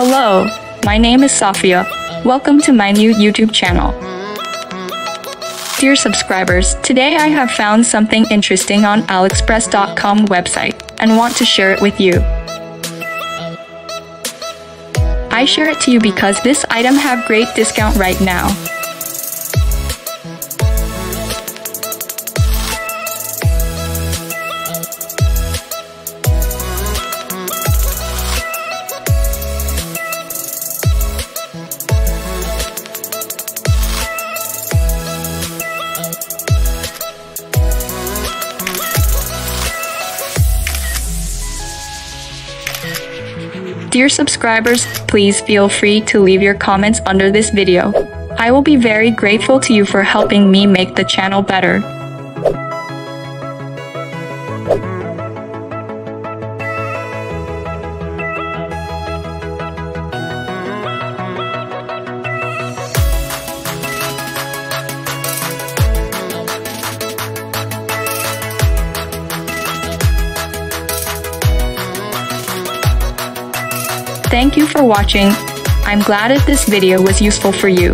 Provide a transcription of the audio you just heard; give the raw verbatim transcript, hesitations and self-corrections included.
Hello, my name is Safia. Welcome to my new YouTube channel. Dear subscribers, today I have found something interesting on AliExpress dot com website and want to share it with you. I share it to you because this item have great discount right now. Dear subscribers, please feel free to leave your comments under this video. I will be very grateful to you for helping me make the channel better. Thank you for watching. I'm glad if this video was useful for you.